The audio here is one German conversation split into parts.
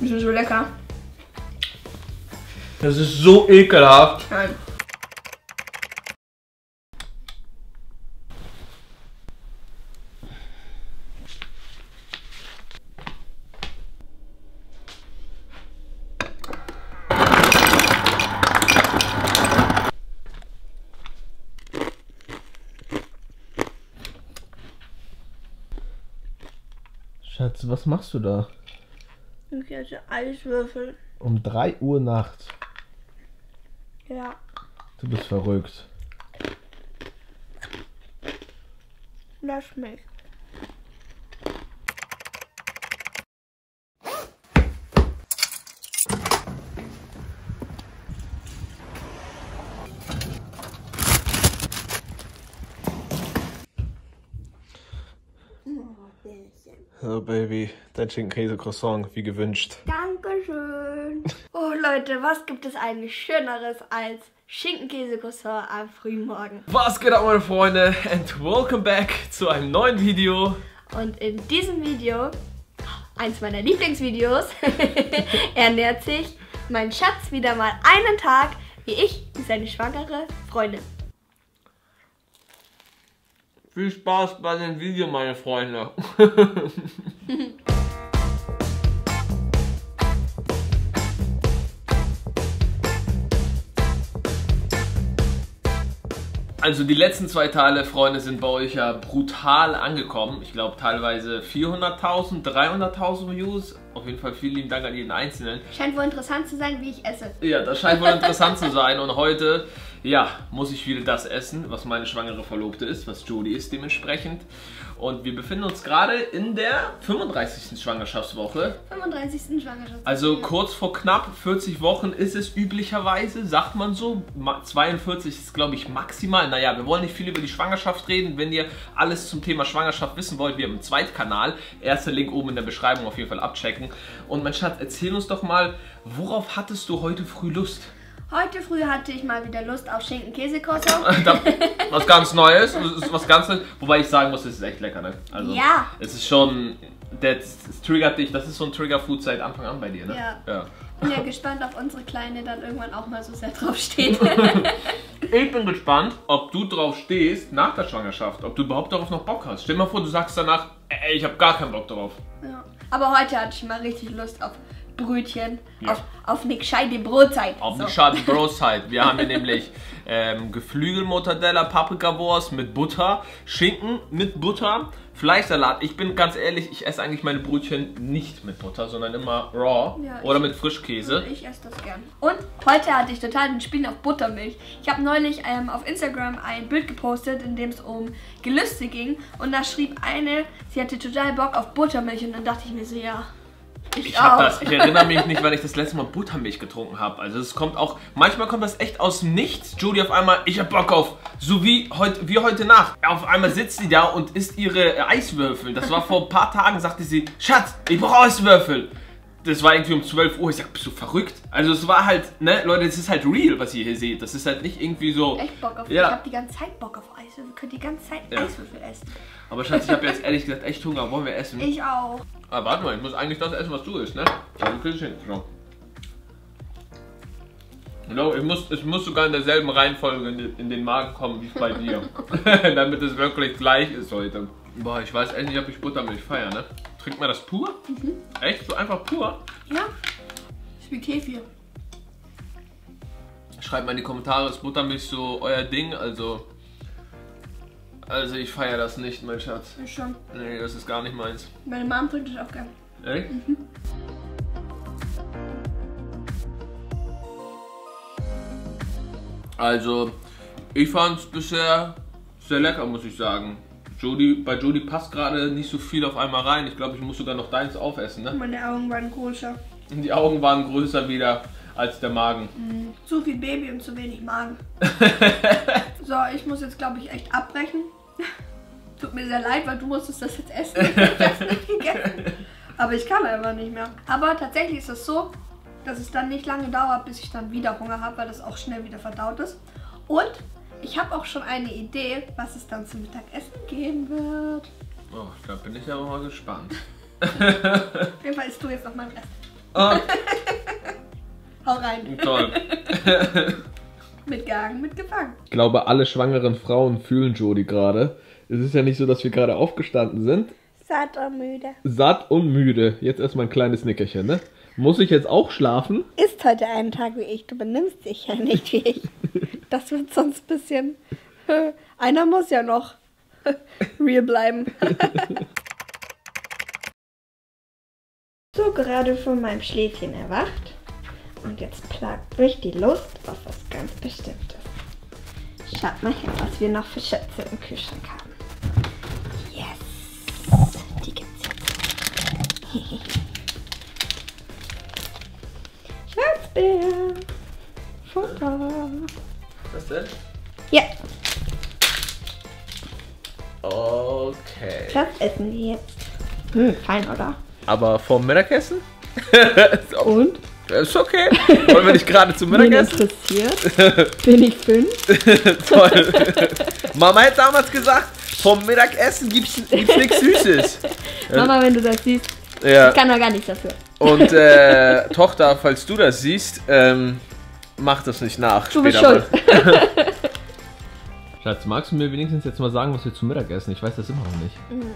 Die sind so lecker. Das ist so ekelhaft. Nein. Schatz, was machst du da? Ich esse Eiswürfel. Um 3 Uhr nachts? Ja. Du bist verrückt. Das schmeckt. So, Baby, dein Schinken-Käse-Croissant, wie gewünscht. Dankeschön. Oh, Leute, was gibt es eigentlich Schöneres als Schinken-Käse-Croissant am frühen Morgen? Was geht ab, meine Freunde? And welcome back zu einem neuen Video. Und in diesem Video, eins meiner Lieblingsvideos, ernährt sich mein Schatz wieder mal einen Tag, wie ich, wie seine schwangere Freundin. Viel Spaß bei dem Video, meine Freunde. Also die letzten 2 Teile, Freunde, sind bei euch ja brutal angekommen. Ich glaube teilweise 400.000, 300.000 Views. Auf jeden Fall vielen lieben Dank an jeden Einzelnen. Scheint wohl interessant zu sein, wie ich esse. Ja, das scheint wohl interessant zu sein. Und heute... ja, muss ich wieder das essen, was meine schwangere Verlobte ist, was Jodie ist dementsprechend. Und wir befinden uns gerade in der 35. Schwangerschaftswoche. 35. Schwangerschaftswoche. Also kurz vor knapp 40 Wochen ist es üblicherweise, sagt man so. 42 ist, glaube ich, maximal. Naja, wir wollen nicht viel über die Schwangerschaft reden. Wenn ihr alles zum Thema Schwangerschaft wissen wollt, wir haben einen Zweitkanal. Erster Link oben in der Beschreibung, auf jeden Fall abchecken. Und mein Schatz, erzähl uns doch mal, worauf hattest du heute früh Lust? Heute früh hatte ich mal wieder Lust auf Schinken-Käse-Croissant. Was ganz Neues, was ganz Neues. Wobei ich sagen muss, es ist echt lecker, ne? Also, ja. Es ist schon, das triggert dich, das ist so ein Trigger-Food seit Anfang an bei dir, ne? Ja. Ja. Bin ja gespannt, ob unsere Kleine dann irgendwann auch mal so sehr drauf steht. Ich bin gespannt, ob du drauf stehst nach der Schwangerschaft, ob du überhaupt darauf noch Bock hast. Stell dir mal vor, du sagst danach, ey, ich habe gar keinen Bock drauf. Ja. Aber heute hatte ich mal richtig Lust auf Brötchen, ja. auf eine gescheite Brotzeit. Auf so. Eine gescheite Brotzeit. Wir haben hier nämlich Geflügelmortadella, Paprikawurst mit Butter, Schinken mit Butter, Fleischsalat. Ich bin ganz ehrlich, ich esse eigentlich meine Brötchen nicht mit Butter, sondern immer raw, ja, oder mit Frischkäse. Ich esse das gern. Und heute hatte ich total den Spin auf Buttermilch. Ich habe neulich auf Instagram ein Bild gepostet, in dem es um Gelüste ging. Und da schrieb eine, sie hatte total Bock auf Buttermilch. Und dann dachte ich mir so, ja... Ich erinnere mich nicht, wann ich das letzte Mal Buttermilch getrunken habe. Also es kommt auch, manchmal kommt das echt aus dem Nichts. Jodie auf einmal, ich hab Bock auf, so wie heute Nacht. Auf einmal sitzt sie da und isst ihre Eiswürfel. Das war vor ein paar Tagen, sagte sie, Schatz, ich brauche Eiswürfel. Das war irgendwie um 12 Uhr. Ich sag, bist du verrückt? Also es war halt, ne, Leute, es ist halt real, was ihr hier seht. Das ist halt nicht irgendwie so... echt Bock auf, ja. Ich hab die ganze Zeit Bock auf Eiswürfel. Wir können die ganze Zeit, ja, Eiswürfel essen. Aber Schatz, ich habe jetzt ehrlich gesagt echt Hunger. Wollen wir essen? Ich auch. Aber warte mal, ich muss eigentlich das essen, was du isst, ne? Also du kriegst hinten schon. Es muss sogar in derselben Reihenfolge in den Magen kommen, wie bei dir. Damit es wirklich gleich ist heute. Boah, ich weiß echt nicht, ob ich Buttermilch feiere, ne? Trinkt man das pur? Mhm. Echt? So einfach pur? Ja. Ist wie Kefir. Schreibt mal in die Kommentare, ist Buttermilch so euer Ding? Also ich feiere das nicht, mein Schatz. Ich schon. Nee, das ist gar nicht meins. Meine Mom trinkt das auch gern. Echt? Mhm. Also, ich fand es bisher sehr lecker, muss ich sagen. Bei Jodie passt gerade nicht so viel auf einmal rein. Ich glaube, ich muss sogar noch deins aufessen, ne? Meine Augen waren größer. Die Augen waren größer wieder als der Magen. Mhm. Zu viel Baby und zu wenig Magen. So, ich muss jetzt, glaube ich, echt abbrechen. Tut mir sehr leid, weil du musstest das jetzt essen. Ich hab's nicht gegessen. Aber ich kann einfach nicht mehr. Aber tatsächlich ist es so, dass es dann nicht lange dauert, bis ich dann wieder Hunger habe, weil das auch schnell wieder verdaut ist. Und ich habe auch schon eine Idee, was es dann zum Mittagessen geben wird. Oh, da bin ich aber mal gespannt. Auf jeden Fall isst du jetzt noch mal den Rest. Hau rein. Toll. Mitgehangen, mitgefangen. Ich glaube, alle schwangeren Frauen fühlen Jodie gerade. Es ist ja nicht so, dass wir gerade aufgestanden sind. Satt und müde. Satt und müde. Jetzt erstmal ein kleines Nickerchen, ne? Muss ich jetzt auch schlafen? Ist heute einen Tag wie ich. Du benimmst dich ja nicht wie ich. Das wird sonst ein bisschen... Einer muss ja noch real bleiben. So, gerade von meinem Schläfchen erwacht. Und jetzt plagt mich die Lust auf was ganz Bestimmtes. Schaut mal her, was wir noch für Schätze im Kühlschrank haben. Yes! Die gibt's jetzt. Schwarzbär! Futter! Was denn? Ja! Okay. Das essen wir jetzt. Hm, fein, oder? Aber vorm Mittagessen? Und? Das ist okay. Wollen wir nicht gerade zum Mittagessen? Bin interessiert. Bin ich 5? Toll. Mama hat damals gesagt, vom Mittagessen gibt's nichts Süßes. Mama, wenn du das siehst, ja. Ich kann doch gar nichts dafür. Und Tochter, falls du das siehst, mach das nicht nach. Du bist schuld. Schatz, magst du mir wenigstens jetzt mal sagen, was wir zum Mittagessen? Ich weiß das immer noch nicht. Mhm.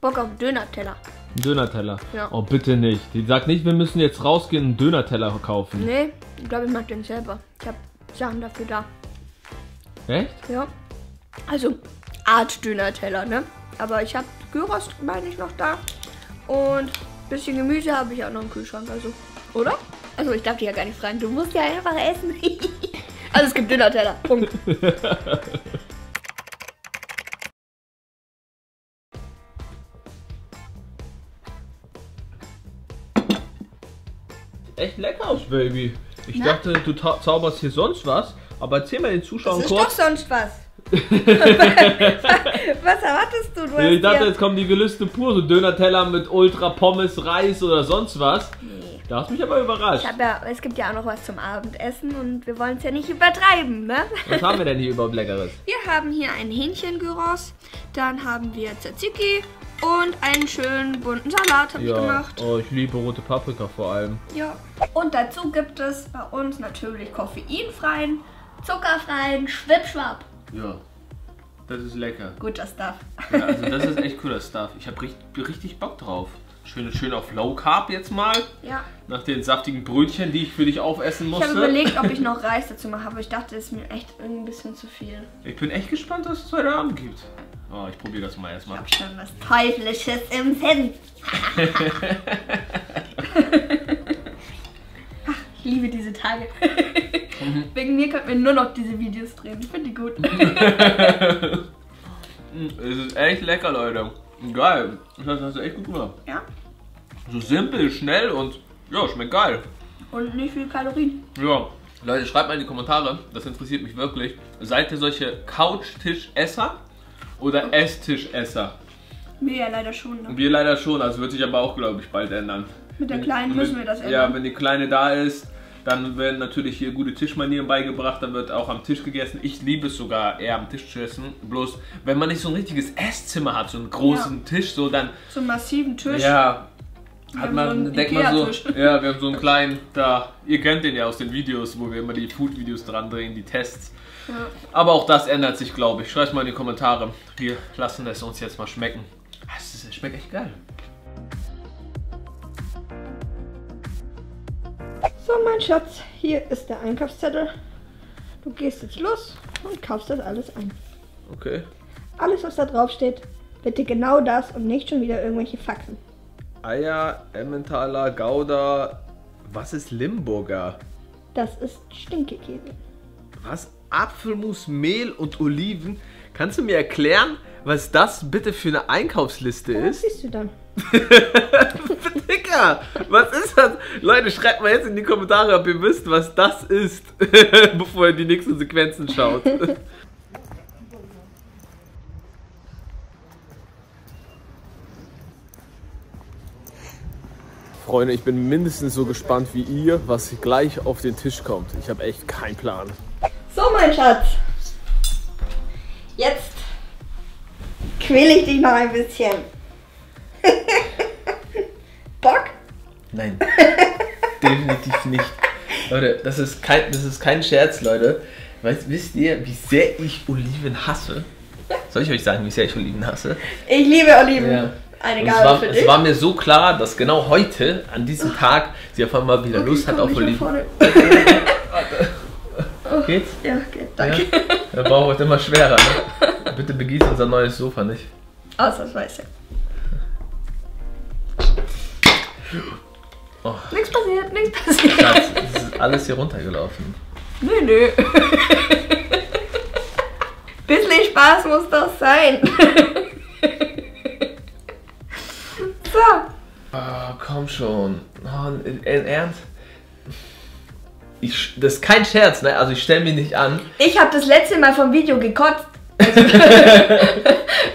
Bock auf Döner-Teller. Döner-Teller? Ja. Oh, bitte nicht. Die sagt nicht, wir müssen jetzt rausgehen und einen Döner-Teller kaufen. Nee, ich glaube, ich mache den selber. Ich habe Sachen dafür da. Echt? Ja. Also, Art Döner-Teller, ne? Aber ich habe Gyros, meine ich, noch da. Und ein bisschen Gemüse habe ich auch noch im Kühlschrank, also. Oder? Also, ich darf dich ja gar nicht fragen. Du musst ja einfach essen. Also, es gibt Döner-Teller. Punkt. Echt lecker aus, Baby. Ich dachte, du zauberst hier sonst was, aber erzähl mal den Zuschauern kurz. Das ist doch sonst was. Was erwartest du? Ich dachte, jetzt kommen die Gelüste pur, so Döner-Teller mit Ultra-Pommes, Reis oder sonst was. Nee. Da hast du mich aber überrascht. Es gibt ja auch noch was zum Abendessen und wir wollen es ja nicht übertreiben, ne? Was haben wir denn hier überhaupt Leckeres? Wir haben hier einen Hähnchen-Gyros, dann haben wir Tzatziki. Und einen schönen bunten Salat habe ich gemacht. Oh, ich liebe rote Paprika vor allem. Ja. Und dazu gibt es bei uns natürlich koffeinfreien, zuckerfreien Schwippschwapp. Ja, das ist lecker. Guter Stuff. Ja, also das ist echt cooler Stuff. Ich habe richtig Bock drauf. Schön auf Low Carb jetzt mal. Ja. Nach den saftigen Brötchen, die ich für dich aufessen musste. Ich habe überlegt, ob ich noch Reis dazu mache, aber ich dachte, es ist mir echt ein bisschen zu viel. Ich bin echt gespannt, was es heute Abend gibt. Oh, ich probiere das mal erstmal. Ich hab schon was Teuflisches im Sinn. Ich liebe diese Tage. Wegen mir könnten wir nur noch diese Videos drehen. Ich finde die gut. Es ist echt lecker, Leute. Geil. Das hast du echt gut gemacht. Ja. So simpel, schnell und ja, schmeckt geil. Und nicht viel Kalorien. Ja. Leute, schreibt mal in die Kommentare. Das interessiert mich wirklich. Seid ihr solche Couch-Tisch-Esser? Oder Esstischesser. Wir ja leider schon. Ne? Wir leider schon, das wird sich aber auch, glaube ich, bald ändern. Mit der Kleinen müssen wir das ändern. Ja, wenn die Kleine da ist, dann werden natürlich hier gute Tischmanieren beigebracht, dann wird auch am Tisch gegessen. Ich liebe es sogar eher am Tisch zu essen. Bloß, wenn man nicht so ein richtiges Esszimmer hat, so einen großen Tisch, so dann... So einen massiven Tisch. Ja, hat man, denkt man so, ja, wir haben so einen kleinen, da, ihr kennt den ja aus den Videos, wo wir immer die Food-Videos dran drehen, die Tests. Ja. Aber auch das ändert sich, glaube ich. Schreibt mal in die Kommentare. Wir lassen es uns jetzt mal schmecken. Es schmeckt echt geil. So, mein Schatz, hier ist der Einkaufszettel. Du gehst jetzt los und kaufst das alles ein. Okay. Alles, was da drauf steht, bitte genau das und nicht schon wieder irgendwelche Faxen. Eier, Emmentaler, Gouda. Was ist Limburger? Das ist Stinkekäse. Was? Apfelmus, Mehl und Oliven. Kannst du mir erklären, was das bitte für eine Einkaufsliste ist? Was siehst du dann? Dicker, was ist das? Leute, schreibt mal jetzt in die Kommentare, ob ihr wisst, was das ist, bevor ihr die nächsten Sequenzen schaut. Freunde, ich bin mindestens so gespannt wie ihr, was gleich auf den Tisch kommt. Ich habe echt keinen Plan. So, mein Schatz, jetzt quäle ich dich noch ein bisschen. Bock? Nein, definitiv nicht. Leute, das ist kein Scherz, Leute. Weißt, wisst ihr, wie sehr ich Oliven hasse? Soll ich euch sagen, wie sehr ich Oliven hasse? Ich liebe Oliven. Ja. Eine Gabe für dich. Es war mir so klar, dass genau heute, an diesem Tag, sie auf einmal wieder Lust hat auf Oliven. Geht's? Ja, geht. Danke. Ja? Der Bauch wird immer schwerer. Ne? Bitte begieß unser neues Sofa nicht. Ausnahmsweise. Oh. Nichts passiert, nichts passiert. Schatz, es ist alles hier runtergelaufen. Nö, nö. Bisschen Spaß muss das sein. So. Oh, komm schon. Oh, in Ernst? Das ist kein Scherz, ne? Also ich stelle mich nicht an. Ich habe das letzte Mal vom Video gekotzt. Also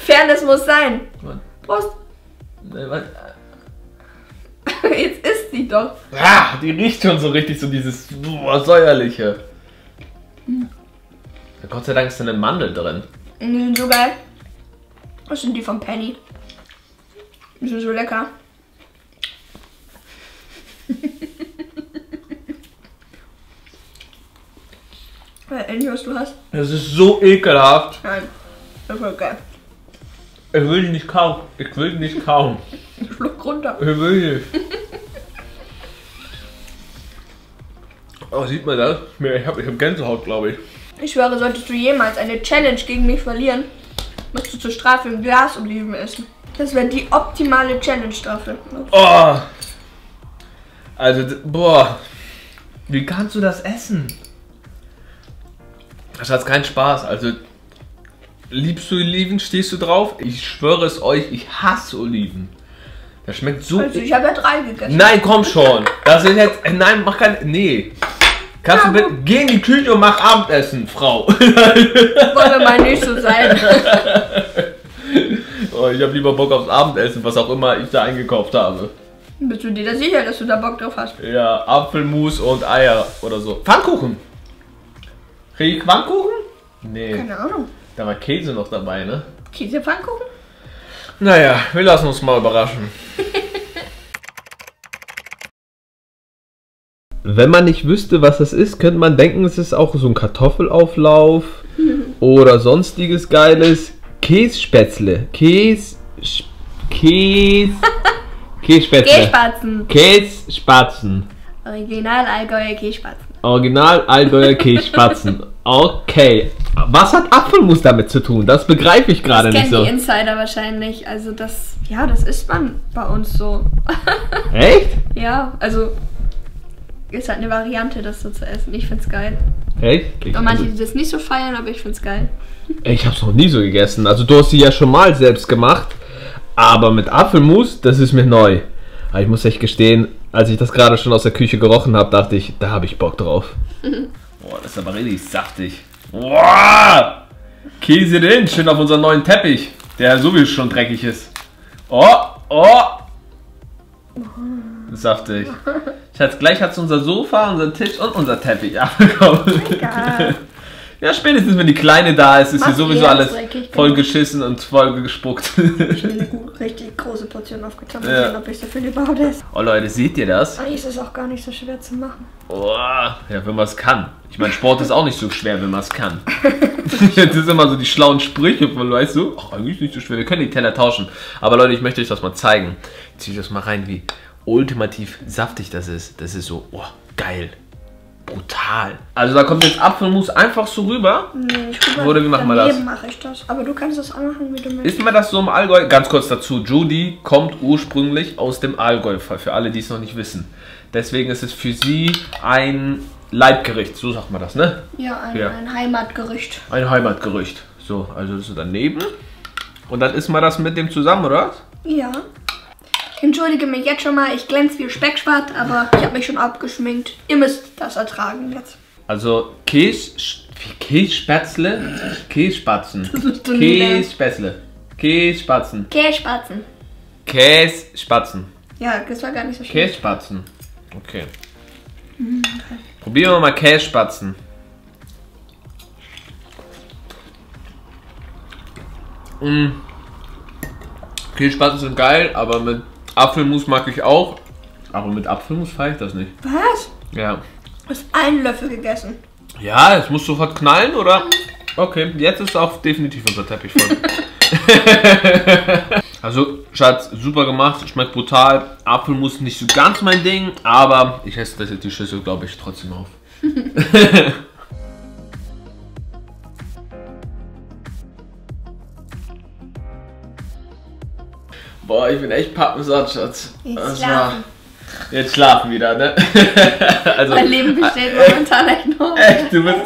Fairness muss sein. Prost. Nee, was? Jetzt isst sie doch. Ah, die riecht schon so richtig, so dieses säuerliche. Mhm. Gott sei Dank ist da eine Mandel drin. Die sind so geil. Das sind die von Penny. Die sind so lecker. Endlich, was du hast. Das ist so ekelhaft. Nein, das ist geil. Ich will die nicht kauen. Ich will die nicht kauen. Schluck runter. Ich will nicht. Oh, sieht man das? Ich hab Gänsehaut, glaube ich. Ich schwöre, solltest du jemals eine Challenge gegen mich verlieren, musst du zur Strafe ein Glas Oliven essen. Das wäre die optimale Challenge-Strafe. Oh! Also, boah. Wie kannst du das essen? Das hat keinen Spaß. Also, liebst du Oliven? Stehst du drauf? Ich schwöre es euch, ich hasse Oliven. Das schmeckt so... Also, ich habe ja 3 gegessen. Nein, komm schon. Das ist jetzt... Nein, mach kein... Nee. Kannst du bitte... Geh in die Küche und mach Abendessen, Frau. Wollen wir mal nicht so sein. Oh, ich habe lieber Bock aufs Abendessen, was auch immer ich da eingekauft habe. Bist du dir da sicher, dass du da Bock drauf hast? Ja, Apfelmus und Eier oder so. Pfannkuchen. Richtig Pfannkuchen? Nee. Keine Ahnung. Da war Käse noch dabei, ne? Käsepfannkuchen? Naja, wir lassen uns mal überraschen. Wenn man nicht wüsste, was das ist, könnte man denken, es ist auch so ein Kartoffelauflauf oder sonstiges Geiles. Kässpätzle. Kässpätzle. Kässpatzen. Original Allgäuer Kässpatzen. Original Allgäuer Kässpatzen. Okay. Was hat Apfelmus damit zu tun? Das begreife ich gerade nicht so. Das kennen die Insider wahrscheinlich. Also das, ja, das isst man bei uns so. Echt? Ja, also... Ist halt eine Variante, das so zu essen. Ich find's geil. Echt? Und manche, die das nicht so feiern, aber ich find's geil. Ich hab's noch nie so gegessen. Also du hast sie ja schon mal selbst gemacht. Aber mit Apfelmus, das ist mir neu. Aber ich muss echt gestehen, als ich das gerade schon aus der Küche gerochen habe, dachte ich, da habe ich Bock drauf. Boah, das ist aber richtig saftig. Boah! Käse drin, schön auf unseren neuen Teppich, der sowieso schon dreckig ist. Oh, oh! Saftig. Schatz, gleich hat es unser Sofa, unseren Tisch und unser Teppich abbekommen. Egal. Ja, spätestens wenn die Kleine da ist, ist hier sowieso alles voll geschissen und voll gespuckt. Ich bin eine richtig große Portion aufgetan. Ja. Ich weiß, ob ich so viel überhaupt esse. Oh Leute, seht ihr das? Eigentlich ist es auch gar nicht so schwer zu machen. Oh, ja, wenn man es kann. Ich meine, Sport ist auch nicht so schwer, wenn man es kann. Das sind immer so die schlauen Sprüche von, weißt du, ach, eigentlich nicht so schwer, wir können die Teller tauschen. Aber Leute, ich möchte euch das mal zeigen. Jetzt ziehe ich das mal rein, wie ultimativ saftig das ist. Das ist so, oh, geil. Brutal. Also da kommt jetzt Apfelmus einfach so rüber. Nee, ich guck mal, oder wie machen wir das? Mache ich das. Aber du kannst das auch machen, wie du möchtest. Ist mir das so im Allgäu? Ganz kurz dazu. Jodie kommt ursprünglich aus dem Allgäu, für alle, die es noch nicht wissen. Deswegen ist es für sie ein Leibgericht. So sagt man das, ne? Ja, ein Heimatgericht. Ein Heimatgericht. So, also das ist daneben. Und dann isst man das mit dem zusammen, oder? Ja. Entschuldige mich jetzt schon mal, ich glänze wie Speckschwatt, aber ich habe mich schon abgeschminkt. Ihr müsst das ertragen jetzt. Also Kässpatzen. Ja, das war gar nicht so schön. Kässpatzen. Okay. Okay. Probieren wir mal Kässpatzen. Mhm. Kässpatzen sind geil, aber mit Apfelmus mag ich auch, Aber mit Apfelmus feiere ich das nicht. Was? Ja. Du hast einen Löffel gegessen. Ja, es muss sofort knallen, oder? Okay, jetzt ist auch definitiv unser Teppich voll. Also, Schatz, super gemacht, schmeckt brutal. Apfelmus nicht so ganz mein Ding, aber ich esse das jetzt die Schüssel, glaube ich, trotzdem auf. Boah, ich bin echt pappensatt, Schatz. Jetzt schlafen wieder, ne? Also, mein Leben besteht momentan echt nur. Echt, du bist.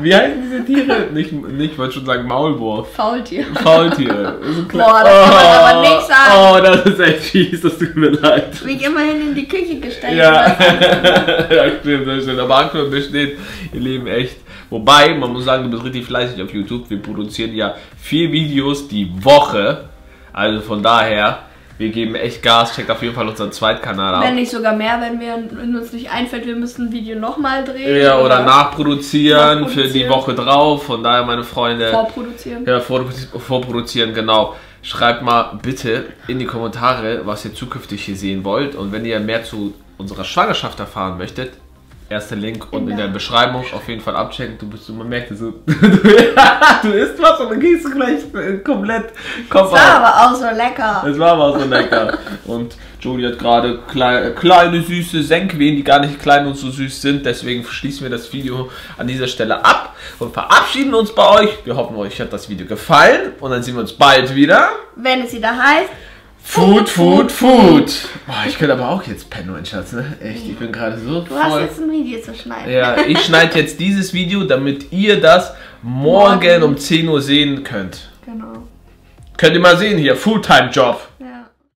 Wie heißen diese Tiere? Ich wollte schon sagen Maulwurf. Faultier. Faultier. Boah, das kann man aber nicht sagen. Oh, das ist echt fies, das tut mir leid. Ich bin immerhin in die Küche gesteckt. Ja, ja, stimmt, das stimmt. Aber aktuell besteht ihr Leben echt. Wobei, man muss sagen, du bist richtig fleißig auf YouTube. Wir produzieren ja 4 Videos die Woche. Also von daher. Wir geben echt Gas, checkt auf jeden Fall unseren Zweitkanal ab. Wenn nicht sogar mehr, wenn uns nicht einfällt, wir müssen ein Video nochmal drehen. Ja, oder nachproduzieren für die Woche drauf. Von daher, meine Freunde. Vorproduzieren. Ja, vorproduzieren, genau. Schreibt mal bitte in die Kommentare, was ihr zukünftig hier sehen wollt. Und wenn ihr mehr zu unserer Schwangerschaft erfahren möchtet, erster Link unten in der Beschreibung. Auf jeden Fall abchecken. Du bist, man merkt, du isst was und dann gehst du gleich komplett Kopf. Das war aber auch so lecker. Das war aber auch so lecker. Und Jodie hat gerade kleine süße Senkwehen, die gar nicht klein und so süß sind. Deswegen schließen wir das Video an dieser Stelle ab und verabschieden uns bei euch. Wir hoffen, euch hat das Video gefallen und dann sehen wir uns bald wieder. Wenn es wieder heißt. Food, Food, Food. Boah, ich könnte aber auch jetzt pennen, mein Schatz, ne? Echt, ich bin gerade so voll. Du hast jetzt ein Video zu schneiden. Ja, ich schneide jetzt dieses Video, damit ihr das morgen um 10 Uhr sehen könnt. Genau. Könnt ihr mal sehen hier, Fulltime-Job.